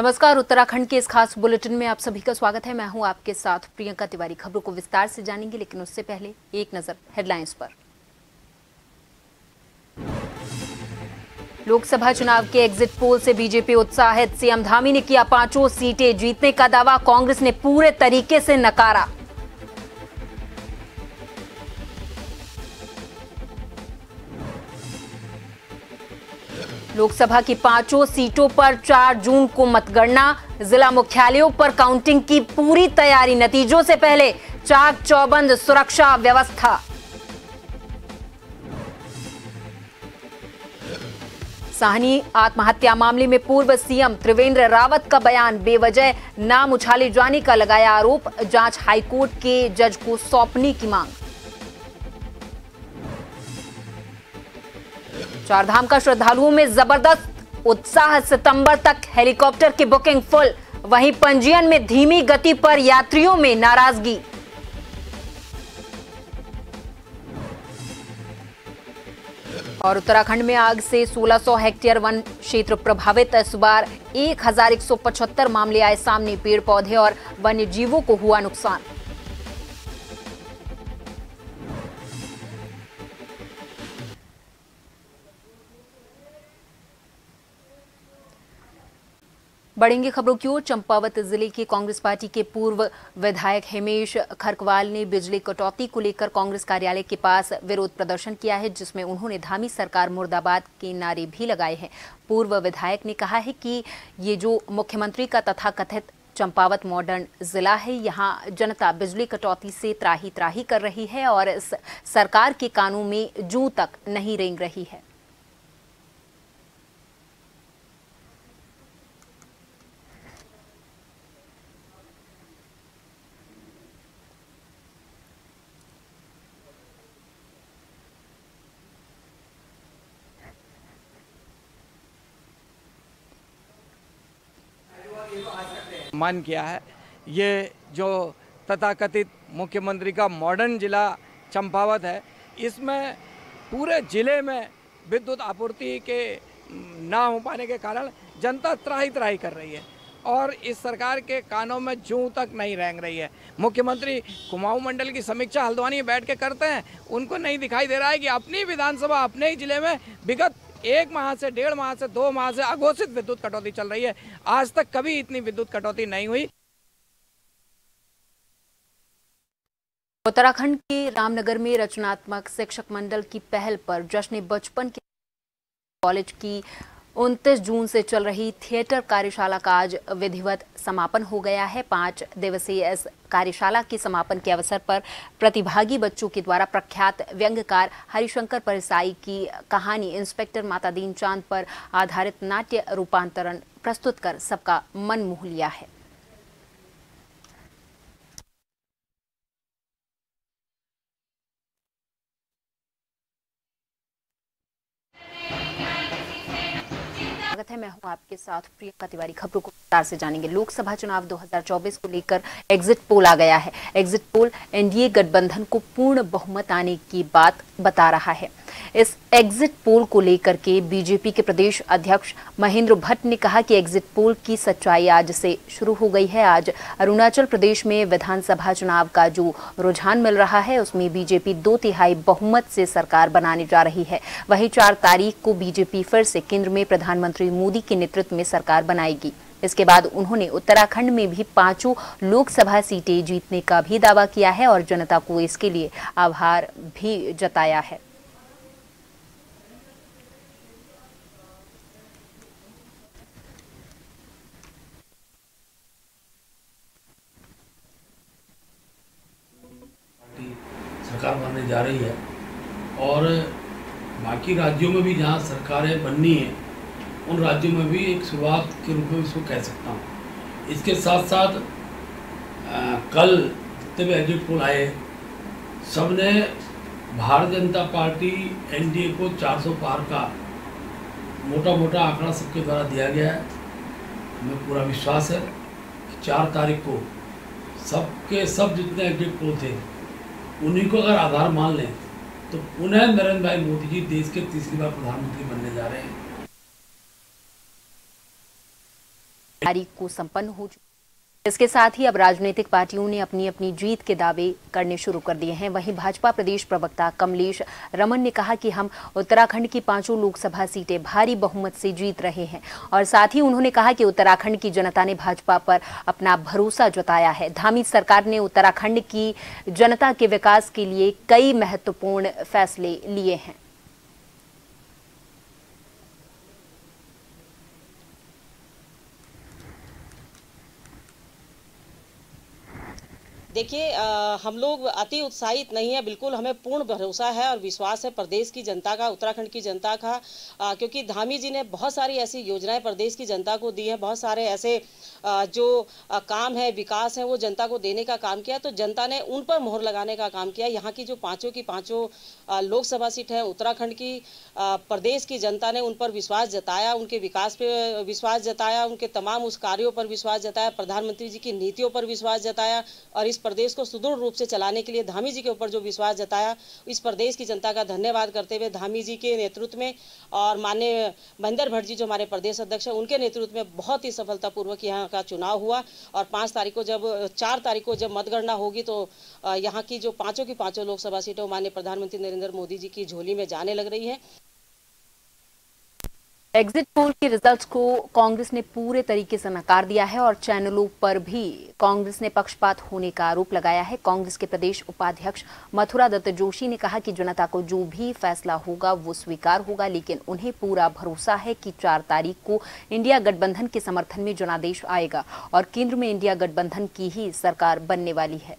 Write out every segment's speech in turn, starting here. नमस्कार, उत्तराखंड के इस खास बुलेटिन में आप सभी का स्वागत है। मैं हूं आपके साथ प्रियंका तिवारी। खबरों को विस्तार से जानेंगे, लेकिन उससे पहले एक नजर हेडलाइंस पर। लोकसभा चुनाव के एग्जिट पोल से बीजेपी उत्साहित, सीएम धामी ने किया पांचों सीटें जीतने का दावा, कांग्रेस ने पूरे तरीके से नकारा। लोकसभा की पांचों सीटों पर 4 जून को मतगणना, जिला मुख्यालयों पर काउंटिंग की पूरी तैयारी, नतीजों से पहले चाक चौबंद सुरक्षा व्यवस्था। साहनी आत्महत्या मामले में पूर्व सीएम त्रिवेंद्र रावत का बयान, बेवजह नाम उछाले जाने का लगाया आरोप, जांच हाईकोर्ट के जज को सौंपने की मांग। चारधाम का श्रद्धालुओं में जबरदस्त उत्साह, सितंबर तक हेलीकॉप्टर की बुकिंग फुल, वहीं पंजीयन में धीमी गति पर यात्रियों में नाराजगी। और उत्तराखंड में आग से 1600 हेक्टेयर वन क्षेत्र प्रभावित, इस बार 1175 मामले आए सामने, पेड़ पौधे और वन्य जीवों को हुआ नुकसान। बढ़ेंगे खबरों की ओर। चंपावत जिले के कांग्रेस पार्टी के पूर्व विधायक हेमेश खरकवाल ने बिजली कटौती को लेकर कांग्रेस कार्यालय के पास विरोध प्रदर्शन किया है, जिसमें उन्होंने धामी सरकार मुर्दाबाद के नारे भी लगाए हैं। पूर्व विधायक ने कहा है कि ये जो मुख्यमंत्री का तथाकथित चंपावत मॉडर्न जिला है, यहाँ जनता बिजली कटौती से त्राही त्राही कर रही है और इस सरकार के कानों में जूं तक नहीं रेंग रही है। मान किया है ये जो तथाकथित मुख्यमंत्री का मॉडर्न जिला चंपावत है, इसमें पूरे जिले में विद्युत आपूर्ति के ना हो पाने के कारण जनता त्राही त्राही कर रही है और इस सरकार के कानों में जूं तक नहीं रेंग रही है। मुख्यमंत्री कुमाऊं मंडल की समीक्षा हल्द्वानी बैठ के करते हैं, उनको नहीं दिखाई दे रहा है कि अपनी विधानसभा अपने ही जिले में विगत 1 माह से 1.5 माह से 2 माह से अघोषित विद्युत कटौती चल रही है। आज तक कभी इतनी विद्युत कटौती नहीं हुई। उत्तराखंड के रामनगर में रचनात्मक शिक्षक मंडल की पहल पर जश्न बचपन के कॉलेज की 29 जून से चल रही थिएटर कार्यशाला का आज विधिवत समापन हो गया है। 5 दिवसीय इस कार्यशाला के समापन के अवसर पर प्रतिभागी बच्चों के द्वारा प्रख्यात व्यंग्यकार हरिशंकर परसाई की कहानी इंस्पेक्टर माता दीन चांद पर आधारित नाट्य रूपांतरण प्रस्तुत कर सबका मन मोह लिया है। है, मैं हूं आपके साथ प्रियंका तिवारी। खबरों को विस्तार से जानेंगे। लोकसभा चुनाव 2024 को लेकर एग्जिट पोल आ गया है। एग्जिट पोल एनडीए गठबंधन को पूर्ण बहुमत आने की बात बता रहा है। इस एग्जिट पोल को लेकर के बीजेपी के प्रदेश अध्यक्ष महेंद्र भट्ट ने कहा कि एग्जिट पोल की सच्चाई आज से शुरू हो गई है। आज अरुणाचल प्रदेश में विधानसभा चुनाव का जो रुझान मिल रहा है, उसमें बीजेपी 2/3 बहुमत से सरकार बनाने जा रही है। वहीं 4 तारीख को बीजेपी फिर से केंद्र में प्रधानमंत्री मोदी के नेतृत्व में सरकार बनाएगी। इसके बाद उन्होंने उत्तराखंड में भी 5 लोकसभा सीटें जीतने का भी दावा किया है और जनता को इसके लिए आभार भी जताया है। सरकार बनने जा रही है और बाकी राज्यों में भी जहाँ सरकारें बननी है, उन राज्यों में भी एक शुरुआत के रूप में इसको कह सकता हूँ। इसके साथ साथ कल जितने भी एग्जिट पोल आए, सब ने भारतीय जनता पार्टी एनडीए को 400 पार का मोटा मोटा आंकड़ा सबके द्वारा दिया गया है। हमें पूरा विश्वास है कि 4 तारीख को सबके सब जितने एग्जिट पोल थे, उन्हीं को अगर आधार मान लें तो पुनः नरेंद्र भाई मोदी जी देश के 3री बार प्रधानमंत्री बनने जा रहे हैं। तारीख को संपन्न हो चुकी है। इसके साथ ही अब राजनीतिक पार्टियों ने अपनी अपनी जीत के दावे करने शुरू कर दिए हैं। वहीं भाजपा प्रदेश प्रवक्ता कमलेश रमन ने कहा कि हम उत्तराखंड की 5 लोकसभा सीटें भारी बहुमत से जीत रहे हैं और साथ ही उन्होंने कहा कि उत्तराखंड की जनता ने भाजपा पर अपना भरोसा जताया है। धामी सरकार ने उत्तराखंड की जनता के विकास के लिए कई महत्वपूर्ण फैसले लिए हैं। देखिए हम लोग अति उत्साहित नहीं है, बिल्कुल हमें पूर्ण भरोसा है और विश्वास है प्रदेश की जनता का, उत्तराखंड की जनता का, क्योंकि धामी जी ने बहुत सारी ऐसी योजनाएं प्रदेश की जनता को दी हैं, बहुत सारे ऐसे जो काम है, विकास है, वो जनता को देने का काम किया। तो जनता ने उन पर मोहर लगाने का काम किया। यहाँ की जो 5 लोकसभा सीट है उत्तराखंड की, प्रदेश की जनता ने उन पर विश्वास जताया, उनके विकास पर विश्वास जताया, उनके तमाम उस कार्यों पर विश्वास जताया, प्रधानमंत्री जी की नीतियों पर विश्वास जताया और इस प्रदेश को सुदृढ़ रूप से चलाने के लिए धामी जी के ऊपर जो विश्वास जताया, इस प्रदेश की जनता का धन्यवाद करते हुए धामी जी के नेतृत्व में और माननीय महेंद्र भट्ट जी जो हमारे प्रदेश अध्यक्ष हैं, उनके नेतृत्व में बहुत ही सफलतापूर्वक यहाँ का चुनाव हुआ और 4 तारीख को जब मतगणना होगी तो यहाँ की जो 5 लोकसभा सीटें माननीय प्रधानमंत्री नरेंद्र मोदी जी की झोली में जाने लग रही है। एग्जिट पोल के रिजल्ट्स को कांग्रेस ने पूरे तरीके से नकार दिया है और चैनलों पर भी कांग्रेस ने पक्षपात होने का आरोप लगाया है। कांग्रेस के प्रदेश उपाध्यक्ष मथुरा दत्त जोशी ने कहा कि जनता को जो भी फैसला होगा वो स्वीकार होगा, लेकिन उन्हें पूरा भरोसा है कि 4 तारीख को इंडिया गठबंधन के समर्थन में जनादेश आएगा और केंद्र में इंडिया गठबंधन की ही सरकार बनने वाली है।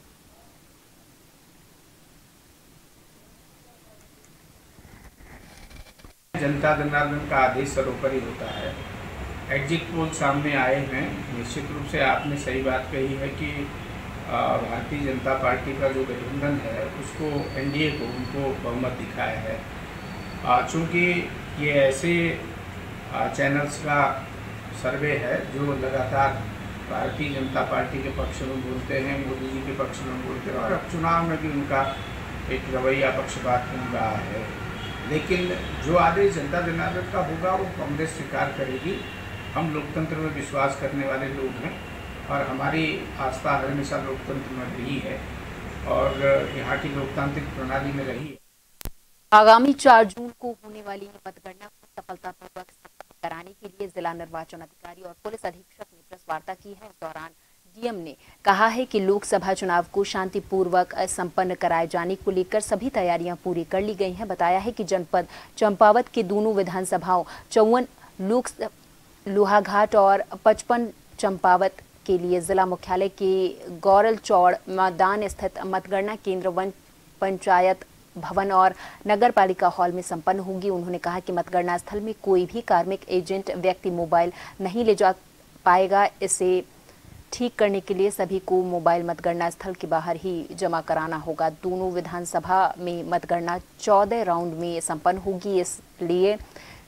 जनता जनार्दन का आदेश सर्वोपरि होता है। एग्जिट पोल सामने आए हैं, निश्चित रूप से आपने सही बात कही है कि भारतीय जनता पार्टी का जो गठबंधन है उसको एनडीए को उनको बहुमत दिखाया है। चूँकि ये ऐसे चैनल्स का सर्वे है जो लगातार भारतीय जनता पार्टी के पक्ष में बोलते हैं, मोदी जी के पक्ष में बोलते हैं और अब चुनाव में भी उनका एक रवैया पक्षपात बन रहा है, लेकिन जो आदेश जनता जनार्दन का होगा वो कांग्रेस स्वीकार करेगी। हम लोकतंत्र में विश्वास करने वाले लोग हैं और हमारी आस्था हर हमेशा लोकतंत्र में रही है और यहाँ की लोकतांत्रिक प्रणाली में रही है। आगामी 4 जून को होने वाली मतगणना को सफलतापूर्वक संपन्न कराने के लिए जिला निर्वाचन अधिकारी और पुलिस अधीक्षक ने प्रेस वार्ता की है। इस दौरान डीएम ने कहा है कि लोकसभा चुनाव को शांतिपूर्वक संपन्न कराए जाने को लेकर सभी तैयारियां पूरी कर ली गई हैं। बताया है कि जनपद चंपावत के दोनों विधानसभाओं 54 लोहाघाट और 55 चंपावत के लिए जिला मुख्यालय के गौरल चौड़ मैदान स्थित मतगणना केंद्र वन पंचायत भवन और नगर पालिका हॉल में संपन्न होगी। उन्होंने कहा कि मतगणना स्थल में कोई भी कार्मिक एजेंट व्यक्ति मोबाइल नहीं ले जा पाएगा। इसे ठीक करने के लिए सभी को मोबाइल मतगणना स्थल के बाहर ही जमा कराना होगा। दोनों विधानसभा में मतगणना 14 राउंड में संपन्न होगी, इसलिए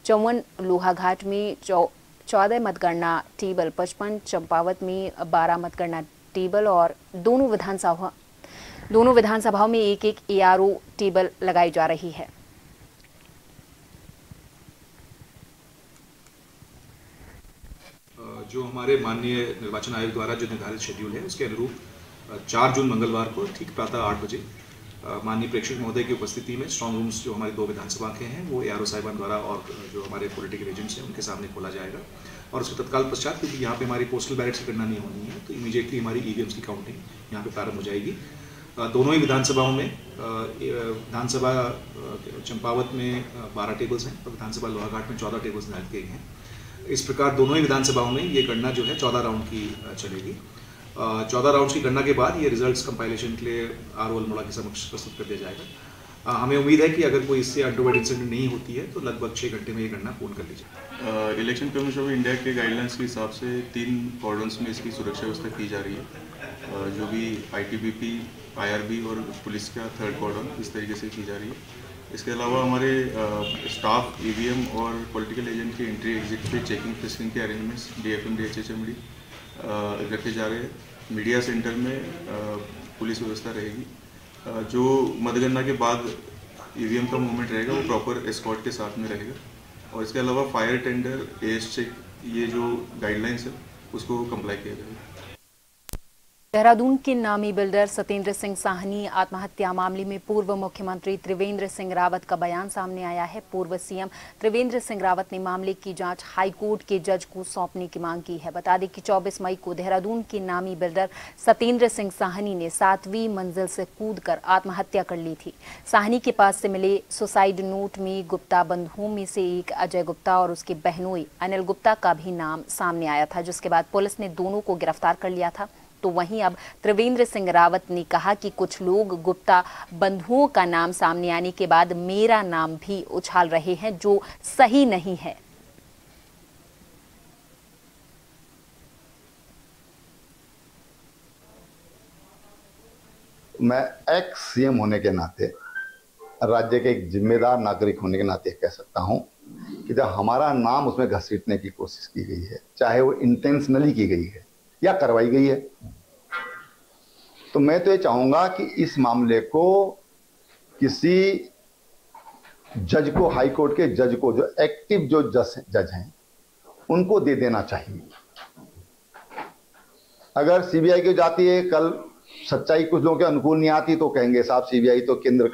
54 लोहाघाट में 14 मतगणना टेबल, 55 चंपावत में 12 मतगणना टेबल और दोनों विधानसभाओं में 1-1 एआरओ टेबल लगाई जा रही है। जो हमारे माननीय निर्वाचन आयोग द्वारा जो निर्धारित शेड्यूल है उसके अनुरूप 4 जून मंगलवार को ठीक प्रातः 8 बजे माननीय प्रेक्षक महोदय की उपस्थिति में स्ट्रांग रूम्स जो हमारे 2 विधानसभा के हैं वो एआरओ साहिबान द्वारा और जो हमारे पॉलिटिकल एजेंट्स हैं उनके सामने खोला जाएगा और उसके तत्काल पश्चात, क्योंकि यहाँ पर हमारी पोस्टल बैलेट्स की गणना नहीं होनी है, तो इमीडिएटली हमारी ईवीएम्स की काउंटिंग यहाँ पर प्रारंभ हो जाएगी। दोनों ही विधानसभाओं में, विधानसभा चंपावत में 12 टेबल्स हैं और विधानसभा लोहाघाट में 14 टेबल्स निर्धारित किए हैं। इस प्रकार दोनों ही विधानसभाओं में ये गणना जो है 14 राउंड की चलेगी। 14 राउंड की गणना के बाद ये रिजल्ट्स कंपाइलेशन के लिए आर ओ अल्मोड़ा के समक्ष प्रस्तुत कर दिया जाएगा। हमें उम्मीद है कि अगर कोई इससे अंडरवर्ड इंसिडेंट नहीं होती है तो लगभग 6 घंटे में ये गणना पूर्ण कर ली जाएगी। इलेक्शन कमीशन ऑफ इंडिया के गाइडलाइंस के हिसाब से 3 कॉर्डन्स में इसकी सुरक्षा व्यवस्था की जा रही है, जो भी ITBP, IRB और पुलिस का 3rd कॉर्डन इस तरीके से की जा रही है। इसके अलावा हमारे स्टाफ EVM और पॉलिटिकल एजेंट की एंट्री एग्जिट पे चेकिंग फिशिंग के अरेंजमेंट्स DFM DHHMD रखे जा रहे हैं। मीडिया सेंटर में पुलिस व्यवस्था रहेगी। जो मतगणना के बाद EVM का मूवमेंट रहेगा वो प्रॉपर एस्कॉर्ट के साथ में रहेगा और इसके अलावा फायर टेंडर, AS चेक, ये जो गाइडलाइंस है उसको कंप्लाई किया जाएगा। देहरादून के नामी बिल्डर सत्येंद्र सिंह साहनी आत्महत्या मामले में पूर्व मुख्यमंत्री त्रिवेंद्र सिंह रावत का बयान सामने आया है। पूर्व सीएम त्रिवेंद्र सिंह रावत ने मामले की जांच हाईकोर्ट के जज को सौंपने की मांग की है। बता दें कि 24 मई को देहरादून के नामी बिल्डर सत्येंद्र सिंह साहनी ने 7वीं मंजिल से कूदकर आत्महत्या कर ली थी। साहनी के पास से मिले सुसाइड नोट में गुप्ता बंधुओं में से एक अजय गुप्ता और उसके बहनोई अनिल गुप्ता का भी नाम सामने आया था, जिसके बाद पुलिस ने दोनों को गिरफ्तार कर लिया था। तो वहीं अब त्रिवेंद्र सिंह रावत ने कहा कि कुछ लोग गुप्ता बंधुओं का नाम सामने आने के बाद मेरा नाम भी उछाल रहे हैं, जो सही नहीं है। मैं एक्स सीएम होने के नाते, राज्य के एक जिम्मेदार नागरिक होने के नाते कह सकता हूं कि जब हमारा नाम उसमें घसीटने की कोशिश की गई है, चाहे वो इंटेंशनली की गई है या करवाई गई है, तो मैं तो ये चाहूंगा कि इस मामले को किसी जज को, हाई कोर्ट के जज को, जो एक्टिव जो जज हैं, उनको दे देना चाहिए। अगर सीबीआई की जाती है, कल सच्चाई कुछ लोगों के अनुकूल नहीं आती तो कहेंगे साहब सीबीआई तो केंद्र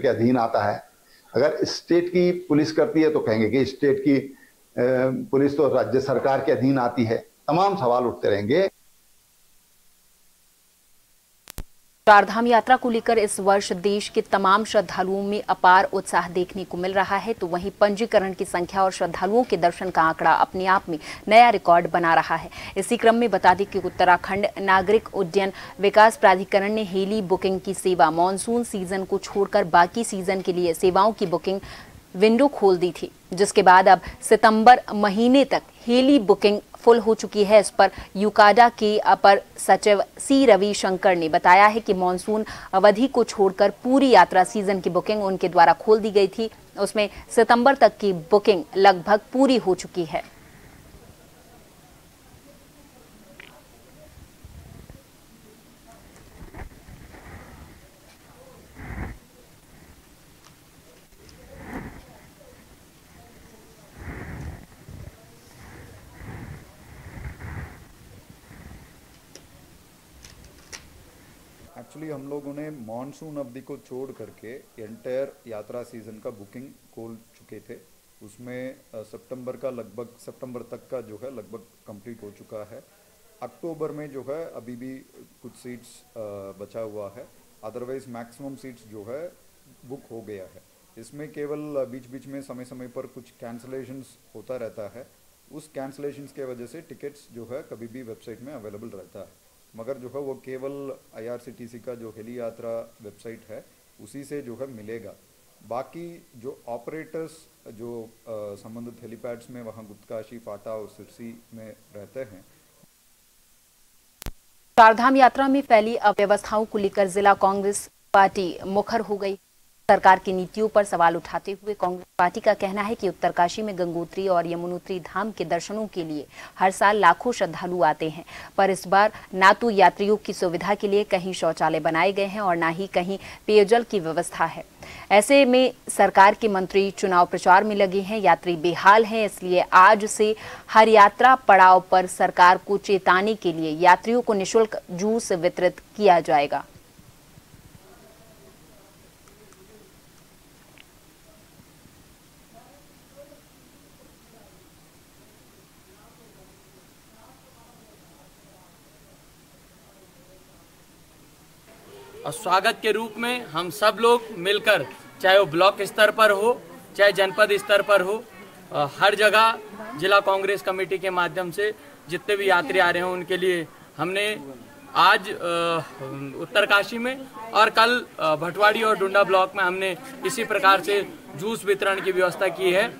के अधीन आता है। अगर स्टेट की पुलिस करती है तो कहेंगे कि स्टेट की पुलिस तो राज्य सरकार के अधीन आती है। तमाम सवाल उठते रहेंगे। चारधाम यात्रा को लेकर इस वर्ष देश के तमाम श्रद्धालुओं में अपार उत्साह देखने को मिल रहा है, तो वहीं पंजीकरण की संख्या और श्रद्धालुओं के दर्शन का आंकड़ा अपने आप में नया रिकॉर्ड बना रहा है। इसी क्रम में बता दें कि उत्तराखंड नागरिक उड्डयन विकास प्राधिकरण ने हेली बुकिंग की सेवा मानसून सीजन को छोड़कर बाकी सीजन के लिए सेवाओं की बुकिंग विंडो खोल दी थी, जिसके बाद अब सितंबर महीने तक हेली बुकिंग फुल हो चुकी है। इस पर यूकाडा के अपर सचिव सी रवि शंकर ने बताया है कि मॉनसून अवधि को छोड़कर पूरी यात्रा सीजन की बुकिंग उनके द्वारा खोल दी गई थी, उसमें सितंबर तक की बुकिंग लगभग पूरी हो चुकी है। एक्चुअली हम लोगों ने मानसून अवधि को छोड़ करके एंटायर यात्रा सीजन का बुकिंग खोल चुके थे। उसमें सितंबर तक का जो है लगभग कंप्लीट हो चुका है। अक्टूबर में जो है अभी भी कुछ सीट्स बचा हुआ है, अदरवाइज मैक्सिमम सीट्स जो है बुक हो गया है। इसमें केवल बीच बीच में समय समय पर कुछ कैंसलेशंस होता रहता है। उस कैंसलेशंस के वजह से टिकट्स जो है कभी भी वेबसाइट में अवेलेबल रहता है, मगर जो है वो केवल IRCTC का जो हेली यात्रा वेबसाइट है उसी से जो है मिलेगा। बाकी जो ऑपरेटर्स जो संबंधित हेलीपैड्स में वहाँ गुप्तकाशी, फाटा और सिरसी में रहते हैं। चारधाम यात्रा में फैली अव्यवस्थाओं को लेकर जिला कांग्रेस पार्टी मुखर हो गई। सरकार की नीतियों पर सवाल उठाते हुए कांग्रेस पार्टी का कहना है कि उत्तरकाशी में गंगोत्री और यमुनोत्री धाम के दर्शनों के लिए हर साल लाखों श्रद्धालु आते हैं, पर इस बार ना तो यात्रियों की सुविधा के लिए कहीं शौचालय बनाए गए हैं और ना ही कहीं पेयजल की व्यवस्था है। ऐसे में सरकार के मंत्री चुनाव प्रचार में लगे हैं, यात्री बेहाल हैं, इसलिए आज से हर यात्रा पड़ाव पर सरकार को चेताने के लिए यात्रियों को निःशुल्क जूस वितरित किया जाएगा। और स्वागत के रूप में हम सब लोग मिलकर, चाहे वो ब्लॉक स्तर पर हो चाहे जनपद स्तर पर हो, हर जगह जिला कांग्रेस कमेटी के माध्यम से जितने भी यात्री आ रहे हैं उनके लिए हमने आज उत्तरकाशी में और कल भटवाड़ी और डुंडा ब्लॉक में हमने इसी प्रकार से जूस वितरण की व्यवस्था की है।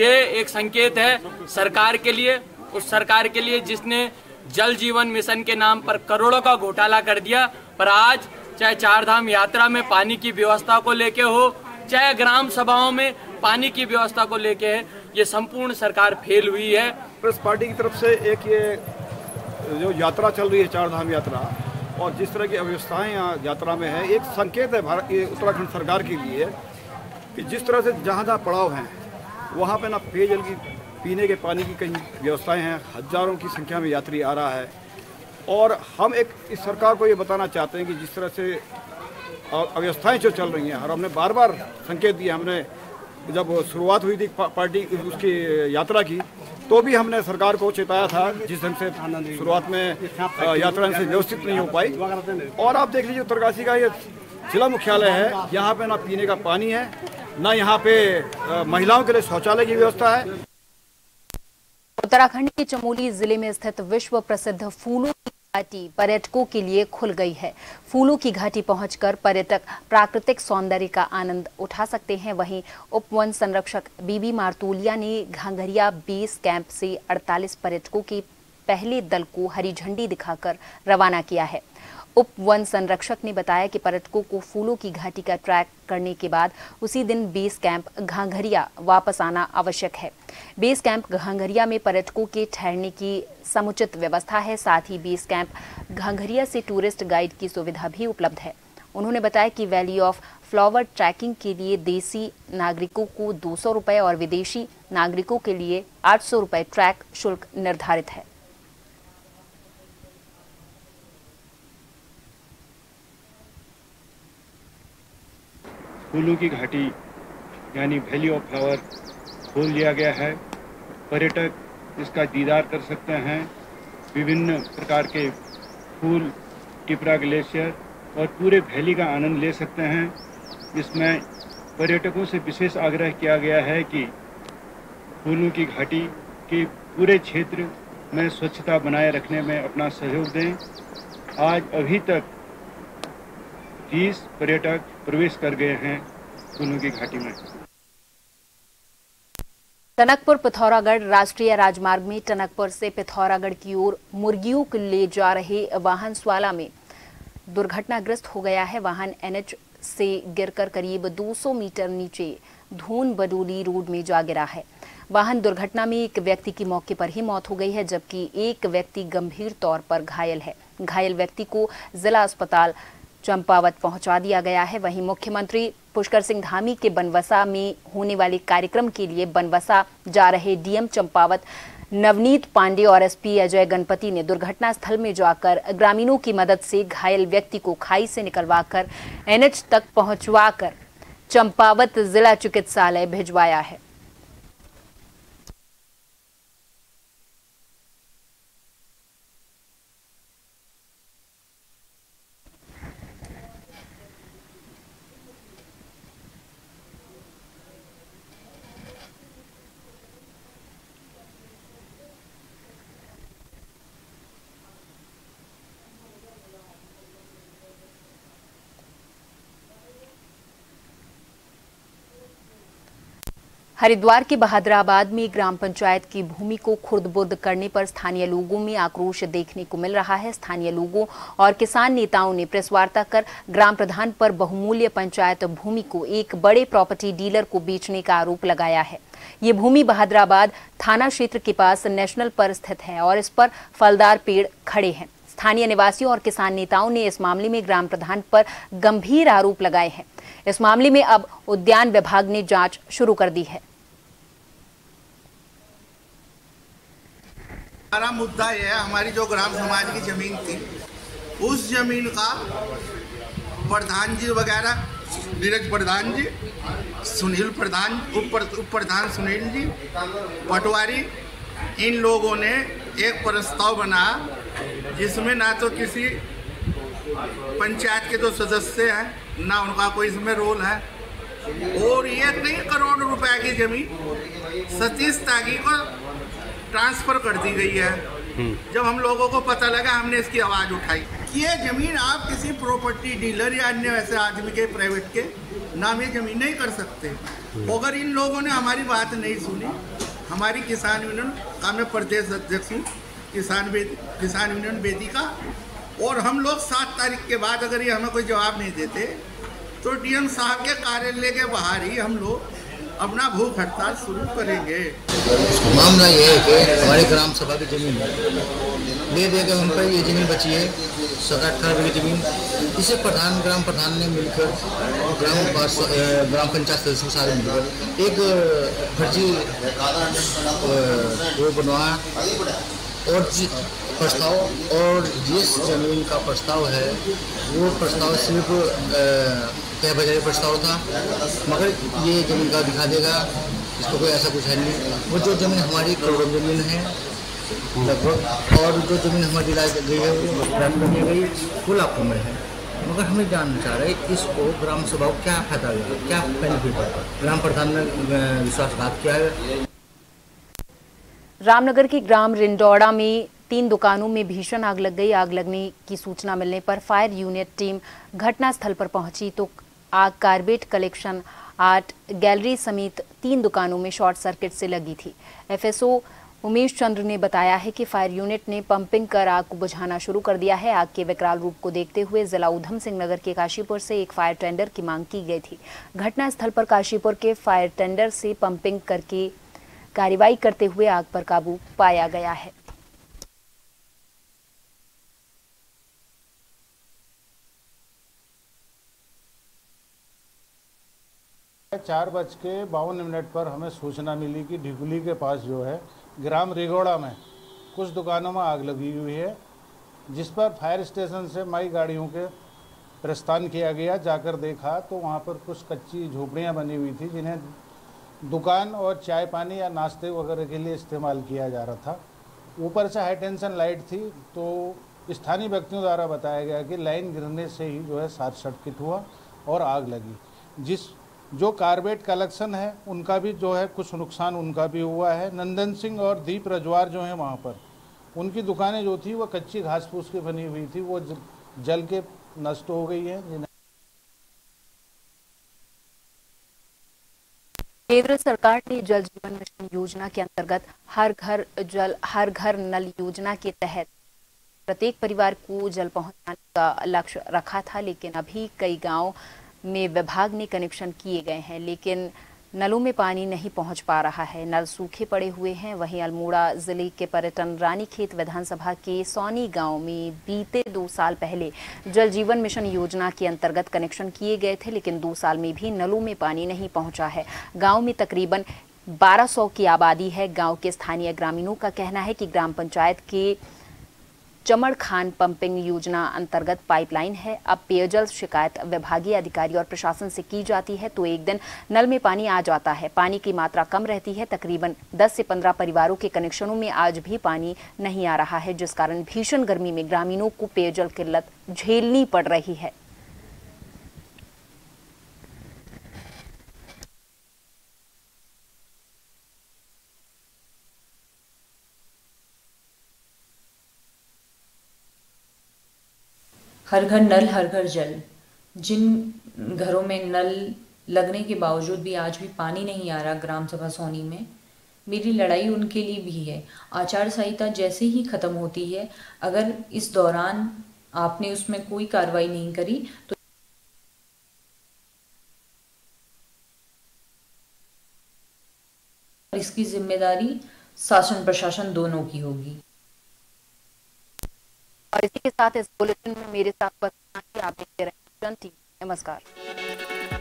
ये एक संकेत है सरकार के लिए, उस सरकार के लिए जिसने जल जीवन मिशन के नाम पर करोड़ों का घोटाला कर दिया, पर आज चाहे चारधाम यात्रा में पानी की व्यवस्था को लेके हो, चाहे ग्राम सभाओं में पानी की व्यवस्था को लेके है, ये संपूर्ण सरकार फेल हुई है। कांग्रेस पार्टी की तरफ से एक ये जो यात्रा चल रही है चारधाम यात्रा, और जिस तरह की अव्यवस्थाएं यहाँ यात्रा में है, एक संकेत है भारत उत्तराखंड सरकार के लिए कि जिस तरह से जहाँ जहाँ पड़ाव हैं वहाँ पर ना पेयजल की पीने के पानी की कई व्यवस्थाएं हैं, हज़ारों की संख्या में यात्री आ रहा है। और हम एक इस सरकार को ये बताना चाहते हैं कि जिस तरह से अव्यवस्थाएँ जो चल रही हैं, और हमने बार बार संकेत दिए, हमने जब शुरुआत हुई थी पार्टी उसकी यात्रा की तो भी हमने सरकार को चेताया था, जिस ढंग से शुरुआत में यात्रा से व्यवस्थित नहीं हो पाई। और आप देख लीजिए उत्तरकाशी का ये जिला मुख्यालय है, यहाँ पे ना पीने का पानी है, ना यहाँ पे महिलाओं के लिए शौचालय की व्यवस्था है। उत्तराखंड के चमोली जिले में स्थित विश्व प्रसिद्ध फूलों घाटी पर्यटकों के लिए खुल गई है। फूलों की घाटी पहुंचकर पर्यटक प्राकृतिक सौंदर्य का आनंद उठा सकते हैं। वहीं उपवन संरक्षक बीबी मार्तुलिया ने घांघरिया बेस कैंप से 48 पर्यटकों के पहले दल को हरी झंडी दिखाकर रवाना किया है। उपवन संरक्षक ने बताया कि पर्यटकों को फूलों की घाटी का ट्रैक करने के बाद उसी दिन बेस कैंप घांघरिया वापस आना आवश्यक है। बेस कैंप घांघरिया में पर्यटकों के ठहरने की समुचित व्यवस्था है, साथ ही बेस कैंप घांघरिया से टूरिस्ट गाइड की सुविधा भी उपलब्ध है। उन्होंने बताया कि वैली ऑफ फ्लावर ट्रैकिंग के लिए देसी नागरिकों को 200 रुपये और विदेशी नागरिकों के लिए 800 रुपये ट्रैक शुल्क निर्धारित है। फूलों की घाटी यानी वैली ऑफ फ्लावर खोल लिया गया है। पर्यटक इसका दीदार कर सकते हैं। विभिन्न प्रकार के फूल, टिपरा ग्लेशियर और पूरे वैली का आनंद ले सकते हैं। इसमें पर्यटकों से विशेष आग्रह किया गया है कि फूलों की घाटी के पूरे क्षेत्र में स्वच्छता बनाए रखने में अपना सहयोग दें। आज अभी तक 20 पर्यटक प्रवेश कर गए हैं फूलों की घाटी में। टनकपुर पिथौरागढ़ राष्ट्रीय राजमार्ग में टनकपुर से पिथौरागढ़ की ओर मुर्गियों को ले जा रहे वाहन स्वाला में दुर्घटनाग्रस्त हो गया है। वाहन NH से गिरकर करीब 200 मीटर नीचे धून बडोली रोड में जा गिरा है। वाहन दुर्घटना में एक व्यक्ति की मौके पर ही मौत हो गई है, जबकि एक व्यक्ति गंभीर तौर पर घायल है। घायल व्यक्ति को जिला अस्पताल चंपावत पहुंचा दिया गया है। वहीं मुख्यमंत्री पुष्कर सिंह धामी के बनवसा में होने वाले कार्यक्रम के लिए बनवसा जा रहे डीएम चंपावत नवनीत पांडे और एसपी अजय गणपति ने दुर्घटना स्थल में जाकर ग्रामीणों की मदद से घायल व्यक्ति को खाई से निकलवाकर NH तक पहुंचवाकर चंपावत जिला चिकित्सालय भिजवाया है। हरिद्वार के बहादुराबाद में ग्राम पंचायत की भूमि को खुर्द-बुर्द करने पर स्थानीय लोगों में आक्रोश देखने को मिल रहा है। स्थानीय लोगों और किसान नेताओं ने प्रेसवार्ता कर ग्राम प्रधान पर बहुमूल्य पंचायत भूमि को एक बड़े प्रॉपर्टी डीलर को बेचने का आरोप लगाया है। ये भूमि बहादुराबाद थाना क्षेत्र के पास नेशनल पर स्थित है और इस पर फलदार पेड़ खड़े हैं। स्थानीय निवासियों और किसान नेताओं ने इस मामले में ग्राम प्रधान पर गंभीर आरोप लगाए हैं। इस मामले में अब उद्यान विभाग ने जांच शुरू कर दी है। हमारा मुद्दा यह है, हमारी जो ग्राम समाज की जमीन थी उस जमीन का प्रधान जी वगैरह, नीरज प्रधान जी, सुनील प्रधान, उप प्रधान सुनील जी, पटवारी, इन लोगों ने एक प्रस्ताव बनाया जिसमें ना तो किसी पंचायत के जो सदस्य हैं ना उनका कोई इसमें रोल है। और ये 3 करोड़ रुपए की जमीन सतीश तागी को ट्रांसफ़र कर दी गई है। जब हम लोगों को पता लगा हमने इसकी आवाज़ उठाई कि ये ज़मीन आप किसी प्रॉपर्टी डीलर या अन्य वैसे आदमी के प्राइवेट के नाम ये ज़मीन नहीं कर सकते। मगर इन लोगों ने हमारी बात नहीं सुनी। हमारी किसान यूनियन का मैं प्रदेश अध्यक्ष हूँ किसान यूनियन बेदी का। और हम लोग 7 तारीख के बाद अगर ये हमें कोई जवाब नहीं देते तो डीएम साहब के कार्यालय के बाहर ही हम लोग अपना भूख हड़ताल शुरू करेंगे। मामला ये है कि हमारे ग्राम सभा की जमीन दे देकर उन पर ये जमीन बची है 7-8 करोड़ की जमीन। इसे प्रधान ग्राम प्रधान ने मिलकर ग्राम पंचायत सदस्यों के साथ मिलकर एक फर्जी वो बनवाया और प्रस्ताव, और जिस जमीन का प्रस्ताव है वो प्रस्ताव सिर्फ तय बजारी प्रस्ताव था, मगर ये जमीन का दिखा देगा इसको कोई ऐसा कुछ है नहीं। वो जो जमीन हमारी करोड़ों जमीन है लगभग, और जो जमीन हमारी लायक गई है वो ग्राम बनी गई कुल आपको में है, मगर हमें जानना चाह रहे हैं इसको ग्राम सभा को क्या फायदा होगा, क्या बेनिफिट होगा। ग्राम प्रधान ने विश्वासघात किया है। रामनगर के ग्राम रिंडौड़ा में 3 दुकानों में भीषण आग लग गई। आग लगने की सूचना मिलने पर फायर यूनिट टीम घटनास्थल पर पहुंची तो आग कारबेट कलेक्शन आर्ट गैलरी समेत 3 दुकानों में शॉर्ट सर्किट से लगी थी। एफएसओ उमेश चंद्र ने बताया है कि फायर यूनिट ने पंपिंग कर आग को बुझाना शुरू कर दिया है। आग के विकराल रूप को देखते हुए जिला ऊधम सिंह नगर के काशीपुर से एक फायर टेंडर की मांग की गई थी। घटनास्थल पर काशीपुर के फायर टेंडर से पंपिंग करके कार्रवाई करते हुए आग पर काबू पाया गया है।4:52 पर हमें सूचना मिली कि ढिगुली के पास जो है ग्राम रिगोड़ा में कुछ दुकानों में आग लगी हुई है, जिस पर फायर स्टेशन से माई गाड़ियों के प्रस्थान किया गया। जाकर देखा तो वहां पर कुछ कच्ची झोपड़ियां बनी हुई थी, जिन्हें दुकान और चाय पानी या नाश्ते वगैरह के लिए इस्तेमाल किया जा रहा था। ऊपर से हाई टेंशन लाइट थी तो स्थानीय व्यक्तियों द्वारा बताया गया कि लाइन गिरने से ही जो है शॉर्ट सर्किट हुआ और आग लगी। जो कार्बेट कलेक्शन है उनका भी जो है कुछ नुकसान उनका भी हुआ है। नंदन सिंह और दीप रजवार जो हैं वहाँ पर उनकी दुकानें जो थी वह कच्ची घास फूस की बनी हुई थी, वो जल के नष्ट हो गई है। केंद्र सरकार ने जल जीवन मिशन योजना के अंतर्गत हर घर जल हर घर नल योजना के तहत प्रत्येक परिवार को जल पहुंचाने का लक्ष्य रखा था, लेकिन अभी कई गांव में विभाग ने कनेक्शन किए गए हैं लेकिन नलों में पानी नहीं पहुंच पा रहा है, नल सूखे पड़े हुए हैं। वहीं अल्मोड़ा जिले के पर्यटन रानीखेत विधानसभा के सौनी गांव में बीते 2 साल पहले जल जीवन मिशन योजना के अंतर्गत कनेक्शन किए गए थे, लेकिन 2 साल में भी नलों में पानी नहीं पहुंचा है। गांव में तकरीबन 1200 की आबादी है। गांव के स्थानीय ग्रामीणों का कहना है कि ग्राम पंचायत के चमड़ खान पंपिंग योजना अंतर्गत पाइपलाइन है, अब पेयजल शिकायत विभागीय अधिकारी और प्रशासन से की जाती है तो एक दिन नल में पानी आ जाता है। पानी की मात्रा कम रहती है, तकरीबन 10 से 15 परिवारों के कनेक्शनों में आज भी पानी नहीं आ रहा है, जिस कारण भीषण गर्मी में ग्रामीणों को पेयजल किल्लत झेलनी पड़ रही है। हर घर नल हर घर जल, जिन घरों में नल लगने के बावजूद भी आज भी पानी नहीं आ रहा ग्राम सभा सोनी में, मेरी लड़ाई उनके लिए भी है। आचार संहिता जैसे ही ख़त्म होती है, अगर इस दौरान आपने उसमें कोई कार्रवाई नहीं करी तो इसकी जिम्मेदारी शासन प्रशासन दोनों की होगी। और इसी के साथ इस बुलेटिन में मेरे साथ बस इतना ही। आप देखते रहें जन टीवी। नमस्कार।